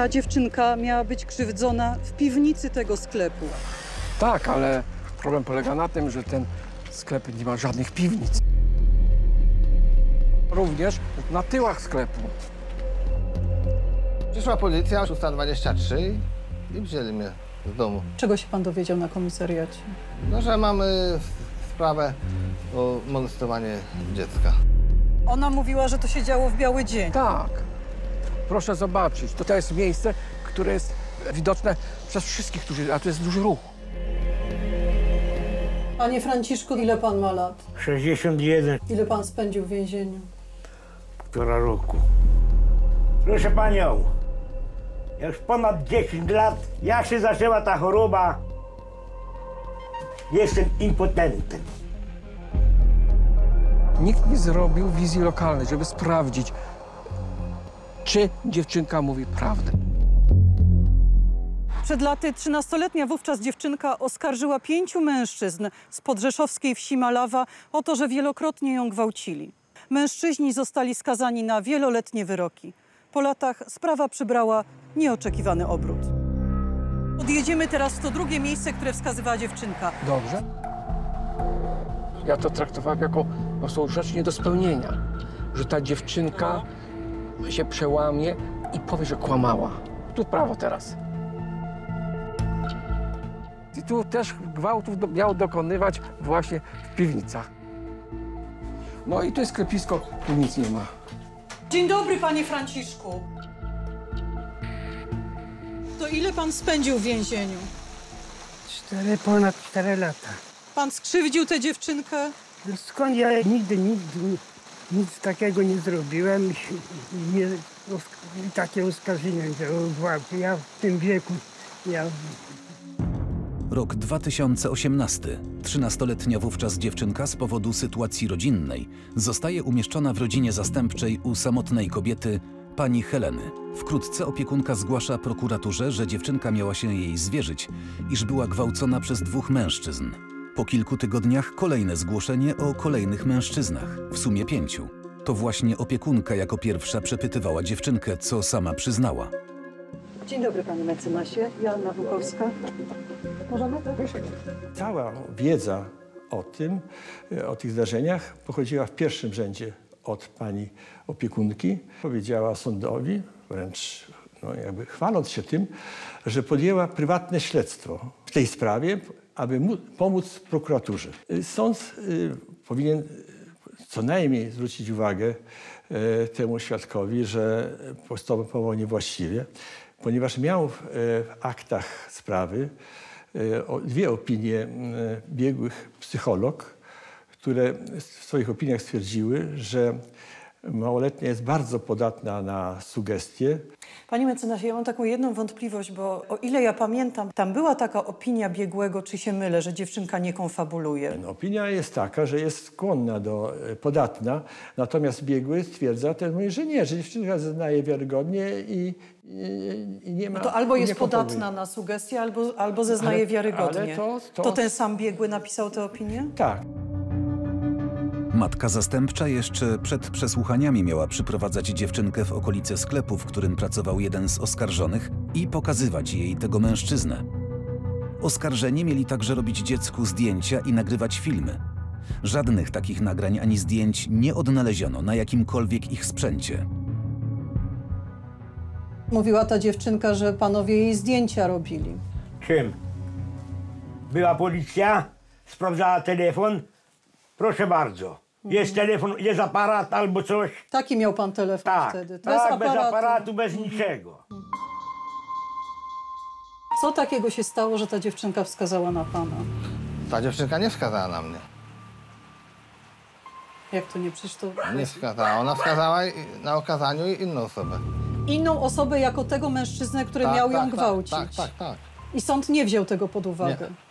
ta dziewczynka miała być krzywdzona w piwnicy tego sklepu. Tak, ale problem polega na tym, że ten sklep nie ma żadnych piwnic. Również na tyłach sklepu. Przyszła policja, 6:23 i wzięli mnie z domu. Czego się pan dowiedział na komisariacie? No, że mamy sprawę o molestowanie dziecka. Ona mówiła, że to się działo w biały dzień. Tak. Proszę zobaczyć, to jest miejsce, które jest widoczne przez wszystkich, a tu jest duży ruch. Panie Franciszku, ile pan ma lat? 61. Ile pan spędził w więzieniu? Półtora roku. Proszę panią, ja już ponad 10 lat, jak się zaczęła ta choroba, jestem impotentem. Nikt nie zrobił wizji lokalnej, żeby sprawdzić, czy dziewczynka mówi prawdę. Przed laty 13-letnia wówczas dziewczynka oskarżyła 5 mężczyzn z podrzeszowskiej wsi Malawa o to, że wielokrotnie ją gwałcili. Mężczyźni zostali skazani na wieloletnie wyroki. Po latach sprawa przybrała nieoczekiwany obrót. Odjedziemy teraz w to drugie miejsce, które wskazywała dziewczynka. Dobrze. Ja to traktowałem jako rzecz nie do spełnienia, że ta dziewczynka się przełamie i powie, że kłamała. Tu prawo teraz. I tu też gwałtów miał dokonywać właśnie w piwnicach. No i to jest sklepisko, tu nic nie ma. Dzień dobry, panie Franciszku. To ile pan spędził w więzieniu? Ponad 4 lata. Pan skrzywdził tę dziewczynkę? No skąd? Ja nigdy nic takiego nie zrobiłem. Takie oskarżenia o gwałt. Ja w tym wieku... Rok 2018. 13-letnia wówczas dziewczynka z powodu sytuacji rodzinnej zostaje umieszczona w rodzinie zastępczej u samotnej kobiety, pani Heleny. Wkrótce opiekunka zgłasza prokuraturze, że dziewczynka miała się jej zwierzyć, iż była gwałcona przez 2 mężczyzn. Po kilku tygodniach kolejne zgłoszenie o kolejnych mężczyznach, w sumie 5. To właśnie opiekunka jako pierwsza przepytywała dziewczynkę, co sama przyznała. Dzień dobry, panie mecenasie. Joanna Bukowska. Możemy? Cała wiedza o tych zdarzeniach pochodziła w pierwszym rzędzie od pani opiekunki. Powiedziała sądowi, wręcz jakby chwaląc się tym, że podjęła prywatne śledztwo w tej sprawie, aby pomóc prokuraturze. Sąd powinien co najmniej zwrócić uwagę temu świadkowi, że postępował niewłaściwie, ponieważ miał w aktach sprawy 2 opinie biegłych psycholog, które w swoich opiniach stwierdziły, że małoletnia jest bardzo podatna na sugestie. Panie mecenasie, ja mam taką jedną wątpliwość, bo o ile ja pamiętam, tam była taka opinia biegłego, czy się mylę, że dziewczynka nie konfabuluje. No, opinia jest taka, że jest skłonna, podatna, natomiast biegły stwierdza, że nie, że dziewczynka zeznaje wiarygodnie i nie ma... No to albo jest podatna na sugestie, albo zeznaje wiarygodnie. Ale to ten sam biegły napisał tę opinię? Tak. Matka zastępcza jeszcze przed przesłuchaniami miała przyprowadzać dziewczynkę w okolice sklepu, w którym pracował jeden z oskarżonych, i pokazywać jej tego mężczyznę. Oskarżeni mieli także robić dziecku zdjęcia i nagrywać filmy. Żadnych takich nagrań ani zdjęć nie odnaleziono na jakimkolwiek ich sprzęcie. Mówiła ta dziewczynka, że panowie jej zdjęcia robili. Czym? Była policja, sprawdzała telefon. Proszę bardzo. Jest telefon, jest aparat albo coś. Taki miał pan telefon wtedy. Tak, bez aparatu, bez niczego. Co takiego się stało, że ta dziewczynka wskazała na pana? Ta dziewczynka nie wskazała na mnie. Jak to nie? Przecież to... Nie wskazała. Ona wskazała na okazaniu inną osobę. Inną osobę jako tego mężczyznę, który miał ją gwałcić. Tak. I sąd nie wziął tego pod uwagę. Nie.